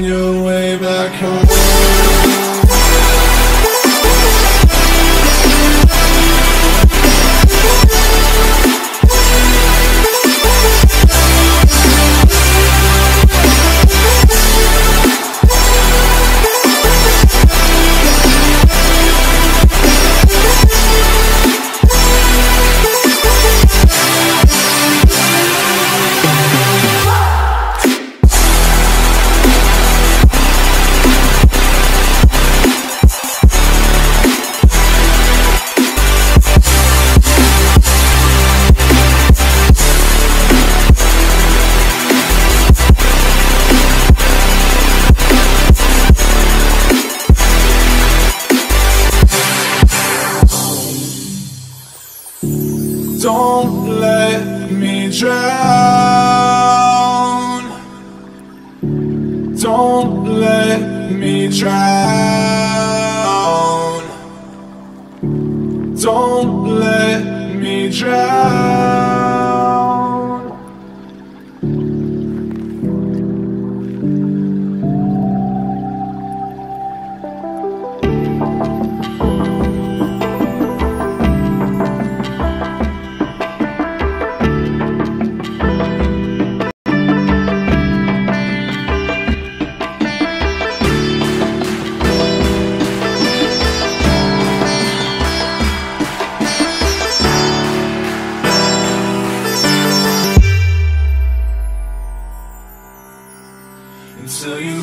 find your way back home. Don't let me drown. Don't let me drown. Don't let me drown. Until you